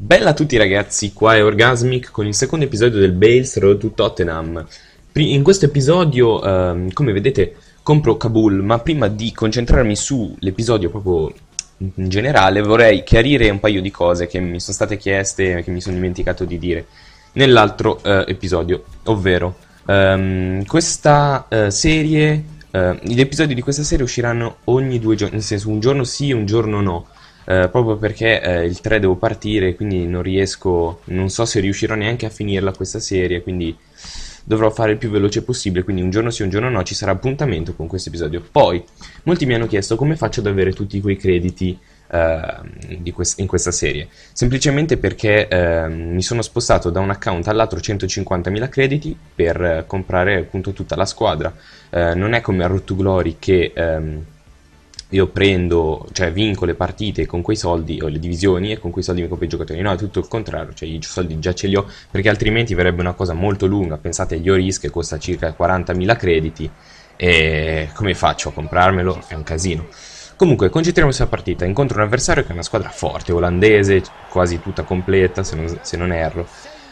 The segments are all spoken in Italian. Bella a tutti ragazzi, qua è Orgasmic con il secondo episodio del Bale's Road to Tottenham. In questo episodio, come vedete, compro Kabul, ma prima di concentrarmi sull'episodio proprio in generale vorrei chiarire un paio di cose che mi sono state chieste e che mi sono dimenticato di dire nell'altro episodio, ovvero questa serie, gli episodi di questa serie usciranno ogni due giorni, nel senso un giorno sì e un giorno no. Proprio perché il 3 devo partire, quindi non so se riuscirò neanche a finirla questa serie, quindi dovrò fare il più veloce possibile, quindi un giorno sì, un giorno no, ci sarà appuntamento con questo episodio. Poi, molti mi hanno chiesto come faccio ad avere tutti quei crediti in questa serie, semplicemente perché mi sono spostato da un account all'altro 150.000 crediti per comprare appunto tutta la squadra. Non è come a Road to Glory che... io prendo, cioè vinco le partite con quei soldi, o le divisioni, e con quei soldi mi compro i giocatori. No, è tutto il contrario, cioè i soldi già ce li ho, perché altrimenti verrebbe una cosa molto lunga. Pensate agli Lloris che costa circa 40.000 crediti, e come faccio a comprarmelo? È un casino. Comunque, concentriamoci sulla partita. Incontro un avversario che è una squadra forte, olandese, quasi tutta completa, se non erro.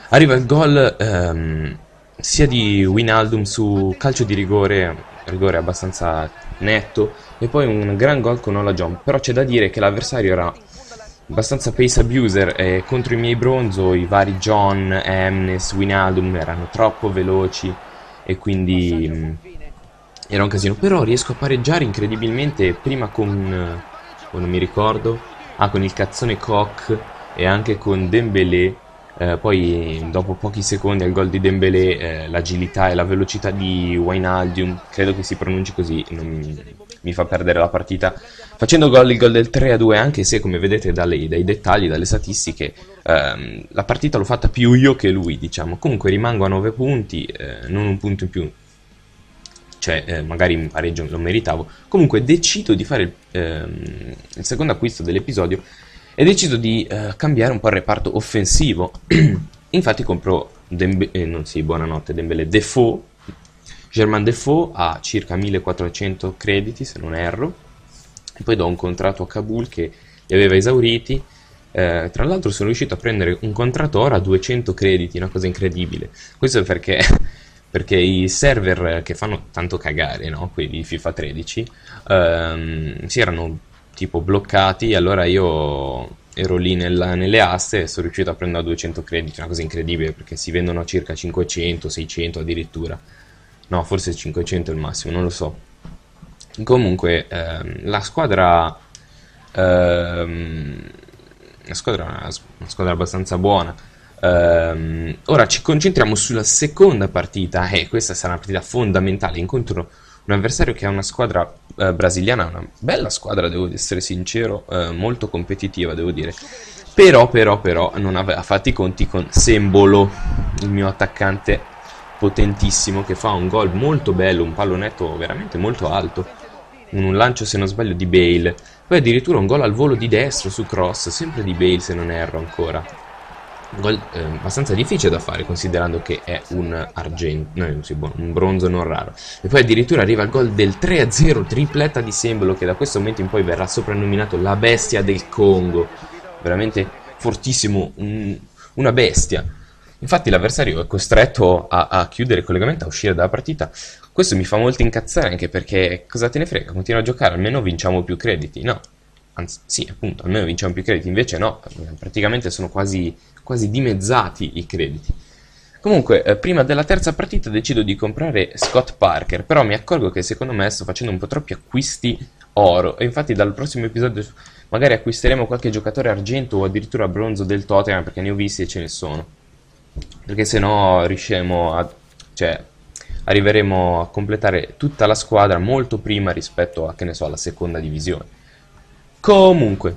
Arriva il gol sia di Wijnaldum su calcio di rigore abbastanza netto, e poi un gran gol con Nola Jump. Però c'è da dire che l'avversario era abbastanza pace abuser, e contro i miei bronzo i vari John, Emnes, Wijnaldum erano troppo veloci, e quindi era un casino. Però riesco a pareggiare incredibilmente, prima con non mi ricordo, con il cazzone Koch e anche con Dembélé. Poi dopo pochi secondi al gol di Dembélé, l'agilità e la velocità di Wijnaldum, credo che si pronunci così, mi fa perdere la partita, facendo gol, il gol del 3-2, anche se come vedete dai dettagli, dalle statistiche, la partita l'ho fatta più io che lui, diciamo. Comunque rimango a 9 punti, non un punto in più, cioè magari in pareggio lo meritavo. Comunque decido di fare il secondo acquisto dell'episodio, e decido di cambiare un po' il reparto offensivo. Infatti compro Defoe, Jermain Defoe a circa 1400 crediti se non erro, e poi do un contratto a Kabul che li aveva esauriti. Tra l'altro sono riuscito a prendere un contratto ora a 200 crediti, una cosa incredibile. Questo perché... perché i server che fanno tanto cagare, no? Quelli di FIFA 13, si erano tipo bloccati, allora io ero lì nelle aste e sono riuscito a prendere a 200 crediti, una cosa incredibile perché si vendono circa 500, 600 addirittura, no forse 500 è il massimo, non lo so. Comunque la squadra è una squadra abbastanza buona. Ora ci concentriamo sulla seconda partita, e questa sarà una partita fondamentale. Incontro un avversario che è una squadra brasiliana, una bella squadra, devo essere sincero, molto competitiva, devo dire. Però non aveva fatto i conti con Sembolo, il mio attaccante potentissimo, che fa un gol molto bello, un pallonetto veramente molto alto, un lancio se non sbaglio di Bale, poi addirittura un gol al volo di destro su cross, sempre di Bale se non erro ancora. Gol abbastanza difficile da fare, considerando che è un bronzo non raro. E poi addirittura arriva il gol del 3-0, tripletta di Sembolo, che da questo momento in poi verrà soprannominato la bestia del Congo. Veramente fortissimo, una bestia. Infatti l'avversario è costretto a chiudere il collegamento, a uscire dalla partita. Questo mi fa molto incazzare, anche perché cosa te ne frega, continua a giocare, almeno vinciamo più crediti, no? Anzi, sì, appunto, almeno vinciamo più crediti, invece no, praticamente sono quasi dimezzati i crediti. Comunque, prima della terza partita decido di comprare Scott Parker, però mi accorgo che secondo me sto facendo un po' troppi acquisti oro, e infatti dal prossimo episodio magari acquisteremo qualche giocatore argento o addirittura bronzo del Tottenham, perché ne ho visti e ce ne sono, perché se no arriveremo a completare tutta la squadra molto prima rispetto a, che ne so, alla seconda divisione. Comunque,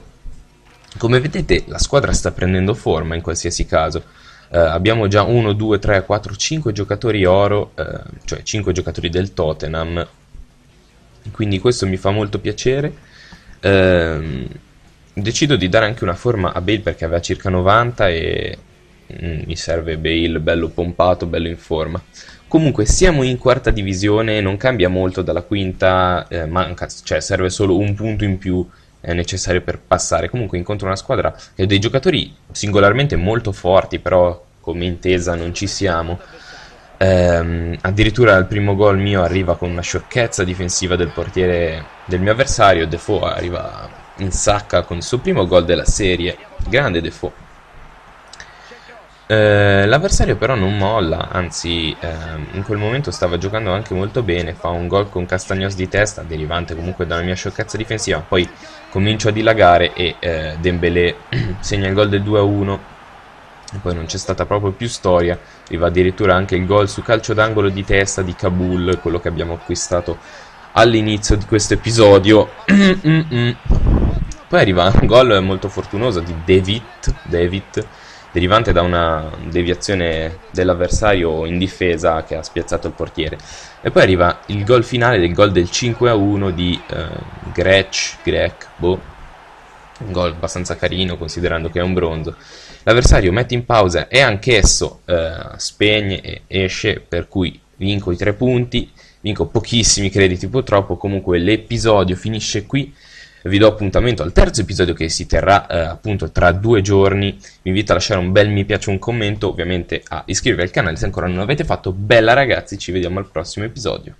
come vedete, la squadra sta prendendo forma in qualsiasi caso. Abbiamo già 1, 2, 3, 4, 5 giocatori oro, cioè 5 giocatori del Tottenham. Quindi questo mi fa molto piacere. Decido di dare anche una forma a Bale, perché aveva circa 90 e mi serve Bale bello pompato, bello in forma. Comunque siamo in quarta divisione, non cambia molto dalla quinta, serve solo un punto in più necessario per passare. Comunque incontro una squadra che ha dei giocatori singolarmente molto forti, però come intesa non ci siamo. Addirittura il primo gol mio arriva con una sciocchezza difensiva del portiere del mio avversario. Defoe arriva in sacca con il suo primo gol della serie. Grande Defoe. L'avversario però non molla, anzi in quel momento stava giocando anche molto bene. Fa un gol con Castagnos di testa, derivante comunque dalla mia sciocchezza difensiva. Poi comincio a dilagare e Dembélé segna il gol del 2-1. Poi non c'è stata proprio più storia. Arriva addirittura anche il gol su calcio d'angolo di testa di Kabul, quello che abbiamo acquistato all'inizio di questo episodio. Poi arriva un gol molto fortunoso di David, derivante da una deviazione dell'avversario in difesa che ha spiazzato il portiere. E poi arriva il gol finale, del gol del 5-1 di Gretsch. Un gol abbastanza carino considerando che è un bronzo. L'avversario mette in pausa e anch'esso spegne e esce, per cui vinco i 3 punti, vinco pochissimi crediti purtroppo. Comunque l'episodio finisce qui, vi do appuntamento al terzo episodio che si terrà appunto tra 2 giorni. Vi invito a lasciare un bel mi piace, un commento, ovviamente a iscrivervi al canale se ancora non l'avete fatto. Bella ragazzi, ci vediamo al prossimo episodio.